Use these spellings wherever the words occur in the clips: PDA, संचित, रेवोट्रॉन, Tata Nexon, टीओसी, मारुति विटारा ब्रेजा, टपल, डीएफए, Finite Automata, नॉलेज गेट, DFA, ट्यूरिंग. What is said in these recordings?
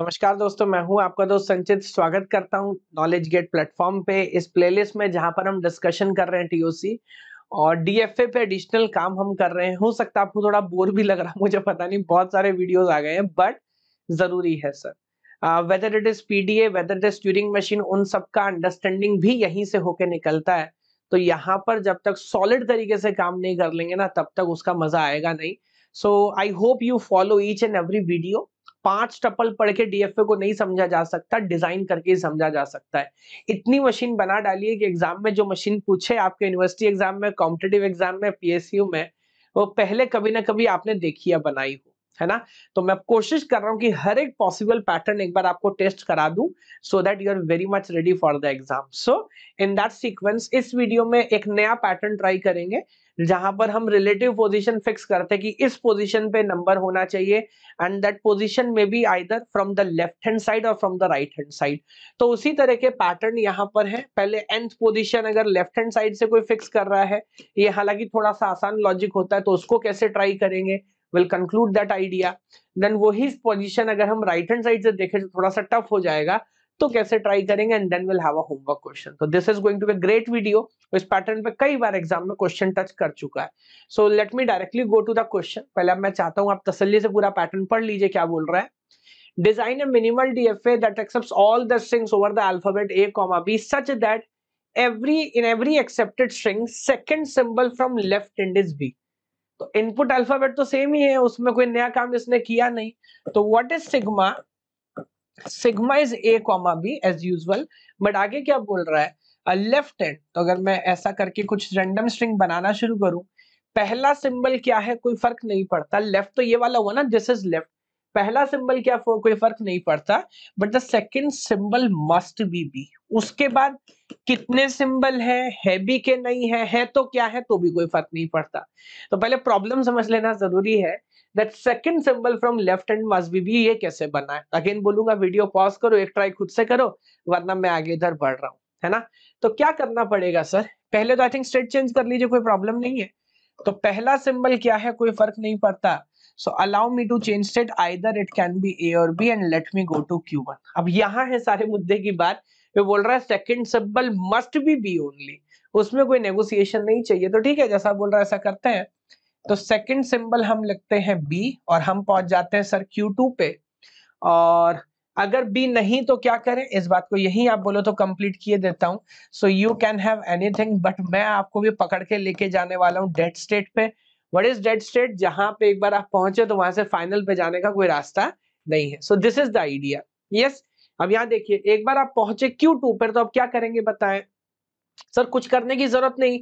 नमस्कार दोस्तों, मैं हूं आपका दोस्त संचित। स्वागत करता हूं नॉलेज गेट प्लेटफॉर्म पे, इस प्लेलिस्ट में जहां पर हम डिस्कशन कर रहे हैं टीओसी और डीएफए पे एडिशनल काम हम कर रहे हैं। हो सकता है आपको थोड़ा बोर भी लग रहा है, मुझे पता नहीं, बहुत सारे वीडियोस आ गए हैं, बट जरूरी है sir. Whether it is PDA, whether it is ट्यूरिंग machine, उन सबका अंडरस्टैंडिंग भी यहीं से होके निकलता है। तो यहाँ पर जब तक सॉलिड तरीके से काम नहीं कर लेंगे ना, तब तक उसका मजा आएगा नहीं। So I hope you follow each and every video. 5 टपल पढ़ के डीएफए को नहीं समझा जा सकता, डिजाइन करके ही समझा जा सकता है। इतनी मशीन बना डालिए कि एग्जाम में जो मशीन पूछे, आपके यूनिवर्सिटी एग्जाम में, कॉम्पिटिटिव एग्जाम में, PSU में, वो पहले कभी ना कभी आपने देखी या बनाई हो, है ना। तो मैं कोशिश कर रहा हूँ कि हर एक पॉसिबल पैटर्न एक बार आपको टेस्ट करा दूं, so that you are very much ready for the exam. So in that sequence इस वीडियो में एक नया पैटर्न ट्राई करेंगे, जहां पर हम रिलेटिव पोजीशन फिक्स करते हैं कि इस पोजीशन पे नंबर होना चाहिए, एंड दैट पोजीशन में be either from the left hand side और from the right hand side. तो उसी तरह के पैटर्न यहाँ पर है। पहले nth पोजीशन अगर लेफ्ट हैंड साइड से कोई फिक्स कर रहा है, ये हालांकि थोड़ा सा आसान लॉजिक होता है, तो उसको कैसे ट्राई करेंगे, will conclude that idea. Then वही पोजीशन अगर हम राइट हैंड साइड से देखें तो थोड़ा सा टफ हो जाएगा, तो कैसे ट्राई करेंगे, and then will have a homework question. तो this is going to be a great video. इस पैटर्न पे कई बार एग्जाम में क्वेश्चन टच कर चुका है। So let me directly go to the question. पहले मैं चाहता हूं आप तसल्ली से पूरा पैटर्न पढ़ लीजिए क्या बोल रहा है। Design a minimal डीएफए that accepts all the strings over the alphabet A, B such that in every accepted string second symbol from left hand is B। तो इनपुट अल्फाबेट तो सेम ही है, उसमें कोई नया काम इसने किया नहीं। तो what is sigma? Sigma is A, B as usual, but आगे क्या बोल रहा है, लेफ्ट हैंड। तो अगर मैं ऐसा करके कुछ रैंडम स्ट्रिंग बनाना शुरू करूं, पहला सिंबल क्या है कोई फर्क नहीं पड़ता, लेफ्ट तो ये वाला हुआ ना, दिस इज लेफ्ट, पहला सिंबल क्या कोई फर्क नहीं पड़ता, but the second symbol must be B। उसके बाद कितने सिंबल है B के नहीं है तो क्या है, तो भी कोई फर्क नहीं पड़ता। तो पहले प्रॉब्लम समझ लेना जरूरी है। That second symbol from left hand must be B, ये कैसे बना है? अगेन बोलूंगा, वीडियो पॉज करो, एक ट्राई खुद से करो, वरना मैं आगे इधर बढ़ रहा हूँ, है ना। तो क्या करना पड़ेगा सर? पहले तो आई थिंक स्टेट चेंज कर लीजिए, कोई प्रॉब्लम नहीं है। तो पहला सिंबल क्या है कोई फर्क नहीं पड़ता, so allow me to change state, either it can be A or B and let me go to Q1। अब यहाँ है सारे मुद्दे की बात। वो बोल रहा है second symbol must be B only, उसमें कोई नेगोशिएशन नहीं चाहिए। तो ठीक है, जैसा बोल रहा है ऐसा करते हैं। तो सेकंड सिंबल हम लिखते हैं B और हम पहुंच जाते हैं सर Q2 पे। और अगर B नहीं तो क्या करें, इस बात को यही आप बोलो तो कंप्लीट किए देता हूं। So you can have anything, but मैं आपको भी पकड़ के लेके जाने वाला हूं डेड स्टेट पे। What is dead state? जहां पे एक बार आप पहुंचे तो वहां से फाइनल पे जाने का कोई रास्ता नहीं है। So this is the idea, yes. अब यहाँ देखिए, एक बार आप पहुंचे Q2 पर, तो अब क्या करेंगे बताएं सर? कुछ करने की जरूरत नहीं,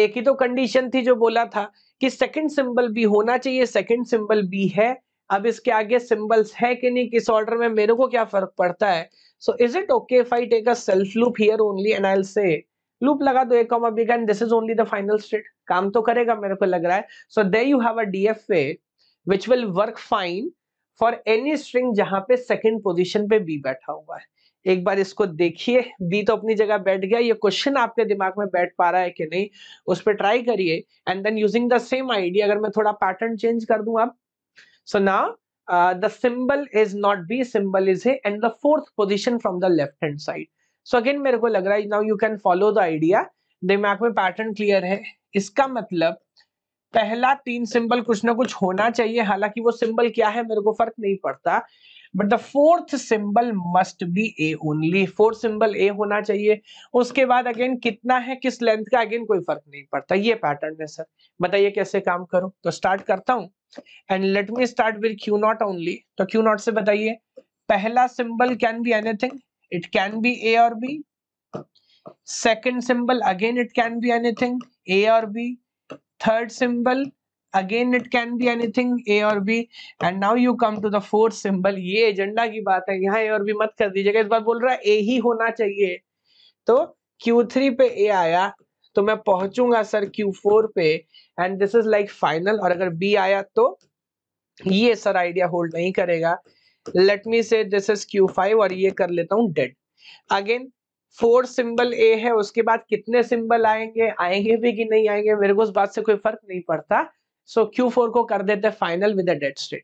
एक ही तो कंडीशन थी जो बोला था कि सेकंड सिंबल B होना चाहिए, सेकंड सिंबल B है। अब इसके आगे सिंबल्स है कि नहीं, किस ऑर्डर में, मेरे को क्या फर्क पड़ता है। So is it okay if I take a self loop here only and I will say loop लगा दो A, B का, and this is only the final state. काम तो करेगा मेरे को लग रहा है। So there you have a DFA which will work fine for any string जहां पे सेकंड पोजीशन पे B बैठा हुआ है। एक बार इसको देखिए, B तो अपनी जगह बैठ गया, ये क्वेश्चन आपके दिमाग में बैठ पा रहा है कि नहीं, उस पर ट्राई करिए, and then using the same idea. अगर मैं थोड़ा पैटर्न चेंज कर दूं अब, so now the symbol is not B, symbol is A, and the fourth position from the left hand side. So again मेरे को लग रहा है now you can follow the idea, दिमाग में पैटर्न क्लियर है। इसका मतलब पहला 3 सिंबल कुछ ना कुछ होना चाहिए, हालांकि वो सिंबल क्या है मेरे को फर्क नहीं पड़ता, but the fourth symbol must be A only, fourth symbol A होना चाहिए। उसके बाद अगेन कितना है, किस लेंथ का, अगेन कोई फर्क नहीं पड़ता। ये पैटर्न है सर, बताइए कैसे काम करूं? तो स्टार्ट करता हूं, and let me start with Q0 only. तो Q0 से बताइए, पहला symbol can be anything, it can be A or B, second symbol again it can be anything A or B, third symbol again it can be anything A or B, and now you come to the fourth symbal। ये agenda की बात है, यहाँ A और B मत कर दीजिएगा, इस बार बोल रहा है A ही होना चाहिए। तो Q3 पे A आया, तो मैं पहुंचूंगा सर Q4 पे, and this is like final. और अगर B आया तो ये सर आइडिया होल्ड नहीं करेगा, लेट मी से दिस इज Q5, और ये कर लेता हूँ डेड। अगेन 4 सिंबल A है, उसके बाद कितने सिंबल आएंगे भी कि नहीं आएंगे, मेरे को उस बात से कोई फर्क नहीं पड़ता। सो Q4 को कर देते final with a dead state.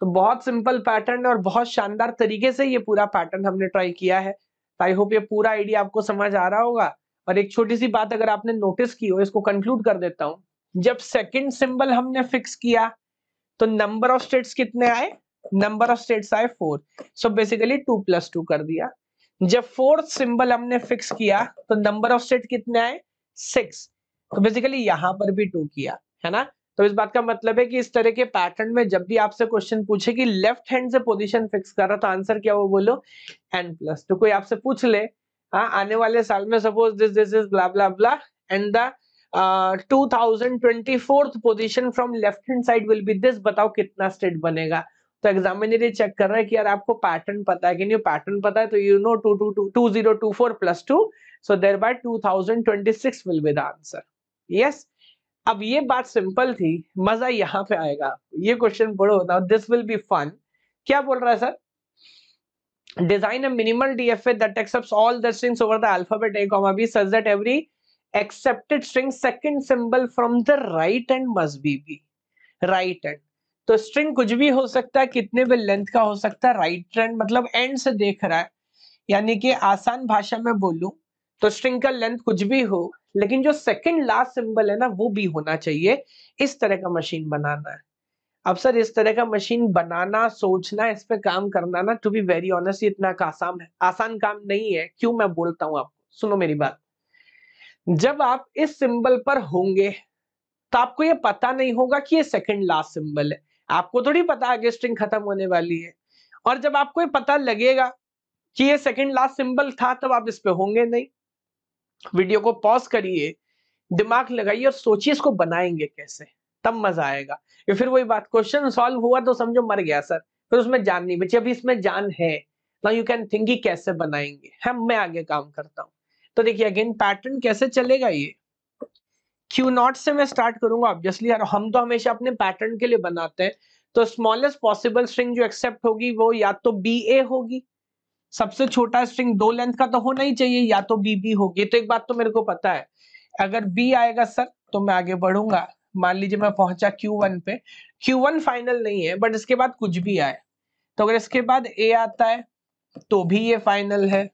तो बहुत सिंपल पैटर्न और बहुत शानदार तरीके से ये पूरा पैटर्न हमने ट्राई किया है। तो आई होप ये पूरा आइडिया आपको समझ आ रहा होगा। और एक छोटी सी बात अगर आपने नोटिस की हो, इसको कंक्लूड कर देता हूं। जब सेकंड सिंबल हमने फिक्स किया तो नंबर ऑफ स्टेट्स कितने आए, नंबर ऑफ स्टेट्स आए 4। सो बेसिकली 2+2 कर दिया। जब फोर्थ सिंबल हमने फिक्स किया तो नंबर ऑफ स्टेट कितने आए 6। तो बेसिकली यहाँ पर भी 2 किया है ना। तो इस बात का मतलब है कि इस तरह के पैटर्न में जब भी आपसे क्वेश्चन पूछे कि लेफ्ट हैंड से पोजीशन फिक्स कर रहा तो आंसर क्या वो बोलो n+। तो कोई आपसे पूछ ले आने वाले साल में suppose this is blah blah blah and the 2024 position from left hand side will be this, बताओ कितना स्टेट बनेगा। तो एग्जामिनर ये चेक कर रहा है कि यार आपको पैटर्न पता है कि नहीं। पैटर्न पता है तो you know 2024+2 so there by 2026 will be the answer. Yes, अब ये बात सिंपल थी, मजा यहाँ पे आएगा। ये क्वेश्चन पढ़ो now, this will be fun. क्या बोल रहा है sir, design a minimal डीएफए that accepts all the strings over the alphabet a, b such that every accepted string second symbol from the right end must be b। Right and तो string कुछ भी हो सकता है, कितने भी length का हो सकता है। राइट एंड मतलब एंड से देख रहा है, यानी कि आसान भाषा में बोलूं तो स्ट्रिंग का लेंथ कुछ भी हो, लेकिन जो सेकंड लास्ट सिंबल है ना वो भी होना चाहिए। इस तरह का मशीन बनाना है। अब सर इस तरह का मशीन बनाना, सोचना, इस पे काम करना ना, टू बी वेरी ऑनेस्ट इतना आसान काम नहीं है। क्यों मैं बोलता हूं आपको, सुनो मेरी बात। जब आप इस सिंबल पर होंगे तो आपको ये पता नहीं होगा कि ये सेकंड लास्ट सिंबल है। आपको थोड़ी पता आगे स्ट्रिंग खत्म होने वाली है। और जब आपको ये पता लगेगा कि ये सेकंड लास्ट सिंबल था तब आप इस पे होंगे नहीं। वीडियो को पॉज करिए, दिमाग लगाइए और सोचिए इसको बनाएंगे कैसे, तब मजा आएगा। या फिर वही बात, क्वेश्चन सॉल्व हुआ तो समझो मर गया सर, फिर उसमें जान नहीं बची। अभी इसमें जान है ना, यू कैन थिंक कैसे बनाएंगे, हम मैं आगे काम करता हूँ। तो देखिए अगेन पैटर्न कैसे चलेगा। ये Q0 से मैं स्टार्ट करूंगा ऑब्वियसली, यार हम तो हमेशा अपने पैटर्न के लिए बनाते हैं। तो स्मॉलेस्ट पॉसिबल स्ट्रिंग जो एक्सेप्ट होगी वो या तो BA होगी, सबसे छोटा स्ट्रिंग 2 लेंथ का तो होना ही चाहिए, या तो BB होगी। तो एक बात तो मेरे को पता है, अगर B आएगा सर तो मैं आगे बढ़ूंगा। मान लीजिए मैं पहुंचा Q1 पे, Q1 फाइनल नहीं है बट इसके बाद कुछ भी आए तो अगर इसके बाद A आता है तो भी ये फाइनल है,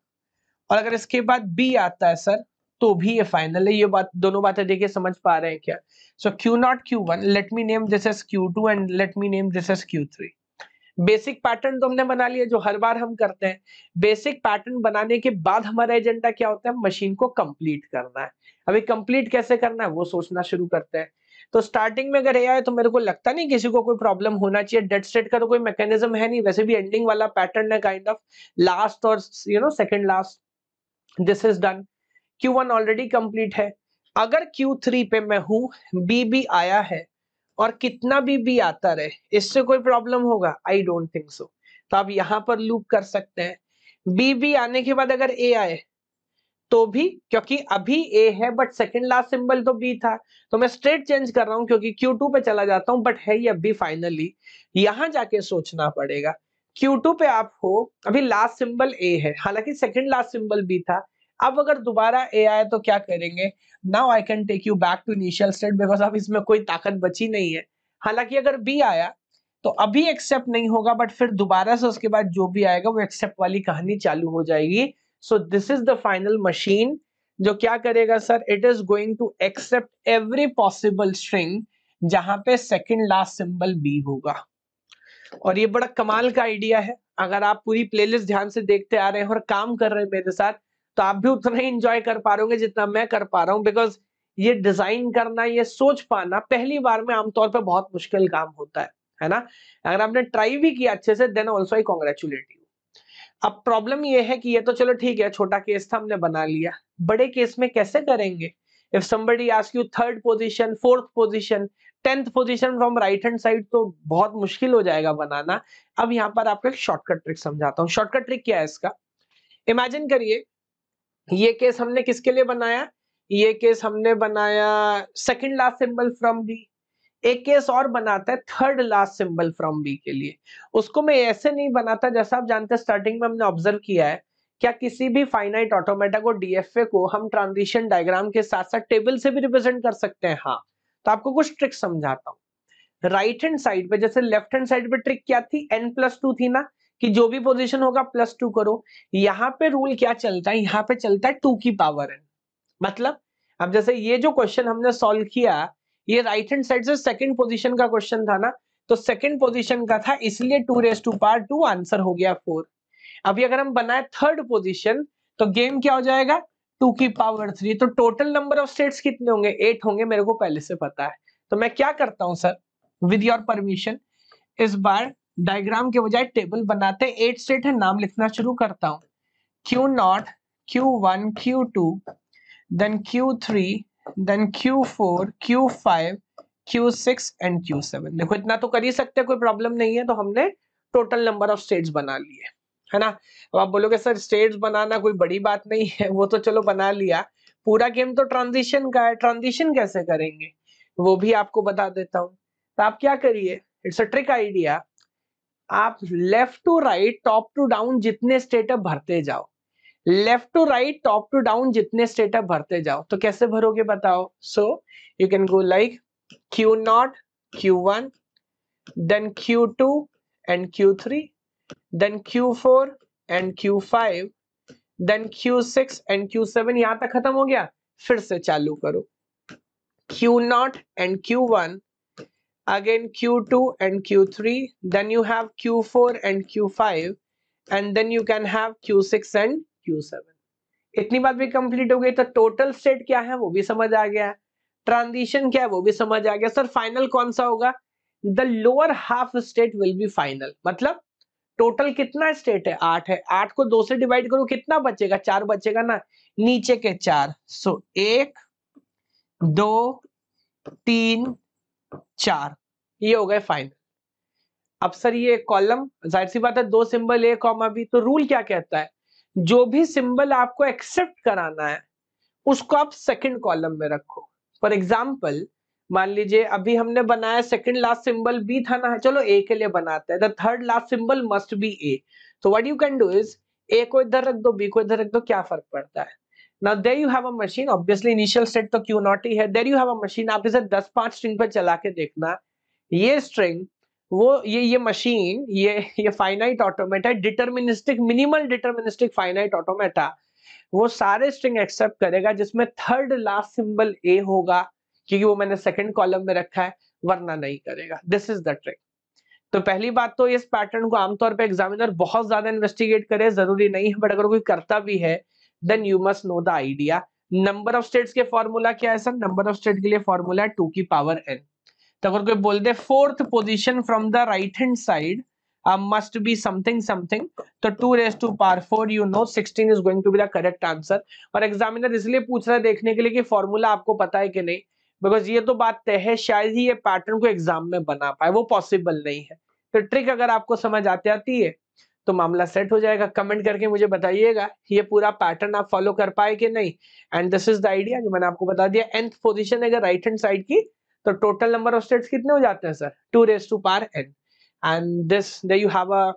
और अगर इसके बाद B आता है सर तो भी ये फाइनल है। ये बात, दोनों बातें देखिए समझ पा रहे हैं क्या। So Q0 Q1 let me name this as Q2 and let me name this as Q3। Basic pattern तो हमने बना लिया जो हर बार हम करते हैं। बेसिक पैटर्न बनाने के बाद हमारा एजेंडा क्या होता है, मशीन को कंप्लीट करना है। अभी कंप्लीट कैसे करना है वो सोचना शुरू करते हैं। तो स्टार्टिंग में अगर आए तो मेरे को लगता नहीं किसी को कोई प्रॉब्लम होना चाहिए। डेड स्टेट का तो कोई मैकेनिज्म है नहीं, वैसे भी एंडिंग वाला पैटर्न है काइंड ऑफ लास्ट और you know second last. This is done, Q1 already complete है। अगर Q3 पे मैं हूँ, BB आया है और कितना BB आता रहे, इससे कोई प्रॉब्लम होगा? I don't think so. तो आप यहाँ पर लूप कर सकते हैं। BB आने के बाद अगर A आए तो भी, क्योंकि अभी A है बट सेकंड लास्ट सिंबल तो B था, तो मैं स्ट्रेट चेंज कर रहा हूँ क्योंकि Q2 पे चला जाता हूँ बट है ये अभी फाइनली। यहाँ जाके सोचना पड़ेगा। Q2 पे आप हो, अभी लास्ट सिंबल A है, हालांकि सेकेंड लास्ट सिंबल B था। अब अगर दोबारा ए आए तो क्या करेंगे, now I can take you back to initial state because अब इसमें कोई ताकत बची नहीं है। हालांकि अगर बी आया तो अभी एक्सेप्ट नहीं होगा बट फिर दोबारा से उसके बाद जो भी आएगा वो एक्सेप्ट वाली कहानी चालू हो जाएगी। So this is the final machine जो क्या करेगा sir, it is going to accept every possible string जहां पे सेकेंड लास्ट सिंबल बी होगा। और ये बड़ा कमाल का आइडिया है। अगर आप पूरी प्लेलिस्ट ध्यान से देखते आ रहे हैं और काम कर रहे हैं मेरे साथ तो आप भी उतना ही इंजॉय कर पा रहे होंगे जितना मैं कर पा रहा हूँ। बिकॉज ये डिजाइन करना, ये सोच पाना पहली बार में आमतौर पे बहुत मुश्किल काम होता है ना। अगर आपने ट्राई भी किया अच्छे से then also I congratulate you. अब प्रॉब्लम ये है कि ये तो चलो ठीक है, छोटा केस था हमने बना लिया, बड़े केस में कैसे करेंगे। If somebody ask you third position, fourth position, 10th position from right hand side तो बहुत मुश्किल हो जाएगा बनाना। अब यहाँ पर आपको एक शॉर्टकट ट्रिक समझाता हूँ। शॉर्टकट ट्रिक क्या है इसका, इमेजिन करिए ये केस हमने किसके लिए बनाया, ये केस हमने बनाया second last symbol from B. एक केस और बनाता है third last symbol from B के लिए। उसको मैं ऐसे नहीं बनाता, जैसा आप जानते हैं स्टार्टिंग में हमने ऑब्जर्व किया है क्या किसी भी फाइनाइट ऑटोमेटा को, डीएफए को हम ट्रांजिशन डायग्राम के साथ साथ टेबल से भी रिप्रेजेंट कर सकते हैं। हाँ, तो आपको कुछ ट्रिक समझाता हूँ। राइट हैंड साइड पे, जैसे लेफ्ट हैंड साइड पे ट्रिक क्या थी, n+2 थी ना, कि जो भी पोजीशन होगा +2 करो। यहाँ पे रूल क्या चलता है, यहाँ पे चलता है 2 की पावर n। मतलब अब जैसे ये जो क्वेश्चन हमने सॉल्व किया, ये राइट हैंड साइड से सेकंड पोजीशन का क्वेश्चन था ना, तो सेकंड पोजीशन का था इसलिए 2 raised to power 2 आंसर हो गया 4। अभी अगर हम बनाए थर्ड पोजीशन तो गेम क्या हो जाएगा, 2 की पावर 3। तो टोटल नंबर ऑफ स्टेट्स कितने होंगे, 8 होंगे, मेरे को पहले से पता है। तो मैं क्या करता हूँ सर, विद योर परमिशन इस बार डायग्राम के बजाय टेबल बनाते, 8 स्टेट है, नाम लिखना शुरू करता हूँ। Q0, Q1, Q2, then Q3, then Q4, Q5, Q6 and Q7। देखो इतना तो कर ही सकते, कोई प्रॉब्लम नहीं है। तो हमने टोटल नंबर ऑफ स्टेट्स बना लिए, है ना। अब आप बोलोगे सर स्टेट्स बनाना कोई बड़ी बात नहीं है, वो तो चलो बना लिया, पूरा गेम तो ट्रांजिशन का है। ट्रांजिशन कैसे करेंगे वो भी आपको बता देता हूँ। तो आप क्या करिए, इट्स अ ट्रिक आइडिया, आप left to right, top to down जितने स्टेट अप भरते जाओ, left to right, top to down जितने स्टेट अप भरते जाओ। तो कैसे भरोगे बताओ। So you can go like Q0 Q1 then Q2 and Q3 then Q4 and Q5 then Q6 and Q7। यहाँ तक खत्म हो गया, फिर से चालू करो Q0 and Q1, again Q2 and Q3, then you have Q4 and Q5, and then you can have Q6 and Q7। इतनी बात भी कंप्लीट हो गई। तो टोटल स्टेट क्या है वो भी समझ आ गया, ट्रांजिशन क्या है वो भी समझ आ गया। सर फाइनल कौन सा होगा, the lower half state will be final. मतलब टोटल कितना स्टेट है, 8 है, 8 को 2 से डिवाइड करो कितना बचेगा, 4 बचेगा ना, नीचे के 4। सो 1 2 3 4, ये हो गए फाइनल। अब सर ये कॉलम, जाहिर सी बात है 2 सिंबल ए कॉमा बी, तो रूल क्या कहता है, जो भी सिंबल आपको एक्सेप्ट कराना है उसको आप सेकंड कॉलम में रखो। फॉर एग्जांपल मान लीजिए अभी हमने बनाया सेकंड लास्ट सिंबल बी था ना, चलो ए के लिए बनाते हैं, the third last symbol must be ए। तो what you can do is, ए को इधर रख दो, बी को इधर रख दो, क्या फर्क पड़ता है। Now there you have a machine, obviously initial state तो क्यू नॉट ही है, there you have a machine. आप इसे 10-5 स्ट्रिंग पर चला के देखना, ये स्ट्रिंग वो ये मशीन, ये finite automata, deterministic, minimal deterministic finite automata, वो सारे स्ट्रिंग एक्सेप्ट करेगा जिसमें थर्ड लास्ट सिंबल ए होगा, क्योंकि वो मैंने सेकंड कॉलम में रखा है, वरना नहीं करेगा। This is the trick. तो पहली बात तो इस पैटर्न को आमतौर पे एग्जामिनर बहुत ज्यादा इन्वेस्टिगेट करे, जरूरी नहीं है, बट अगर कोई करता भी है then you must know the idea. Number of states के फॉर्मूला क्या है सर, नंबर ऑफ स्टेट के लिए फॉर्मूला है 2 की पावर n। तो अगर कोई बोल दे fourth position from the right hand side must be something something, तो 2 raised to power 4, you know 16 is going to be the correct answer. और एग्जामिनर इसलिए पूछ रहा है देखने के लिए कि फॉर्मूला आपको पता है कि नहीं, बिकॉज ये तो बात तय है शायद ही ये पैटर्न को एग्जाम में बना पाए, वो पॉसिबल नहीं है। तो ट्रिक अगर आपको समझ आती है तो मामला सेट हो जाएगा। कमेंट करके मुझे बताइएगा ये पूरा पैटर्न आप फॉलो कर पाए कि नहीं। And this is the idea जो मैंने आपको बता दिया। nth पोजीशन अगर राइट हैंड साइड की तो टोटल नंबर ऑफ स्टेट्स कितने हो जाते हैं sir, 2 raised to power n। And this there you have a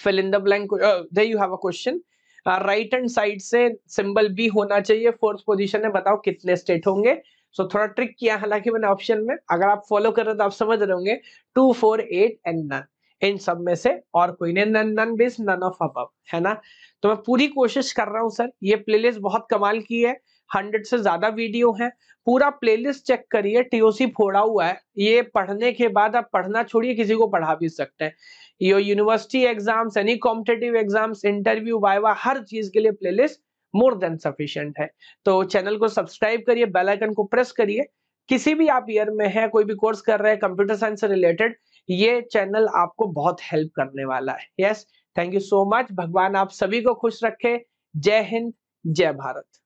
fill in the blank, there you have a question. Right hand side से symbol B होना चाहिए, fourth position है, बताओ कितने स्टेट होंगे। सो थोड़ा ट्रिक किया हालांकि मैंने ऑप्शन में, अगर आप फॉलो कर रहे हो तो आप समझ रहे होंगे 2, 4, 8 and none, इन सब में से और कोई नहीं, none बेस none of above, है ना। तो मैं पूरी कोशिश कर रहा हूँ सर, ये प्लेलिस्ट बहुत कमाल की है, 100 से ज्यादा वीडियो है, पूरा प्लेलिस्ट चेक करिए, टीओसी फोड़ा हुआ है। ये पढ़ने के बाद आप पढ़ना छोड़िए, किसी को पढ़ा भी सकते हैं। ये university exams, any competitive exams, interview, viva, हर चीज के लिए प्लेलिस्ट मोर देन सफिशिएंट है। तो चैनल को सब्सक्राइब करिए, बेल आइकन को प्रेस करिए। किसी भी आप ईयर में है, कोई भी कोर्स कर रहे हैं कंप्यूटर साइंस से रिलेटेड, ये चैनल आपको बहुत हेल्प करने वाला है। Yes, thank you so much. भगवान आप सभी को खुश रखे। जय हिंद, जय भारत।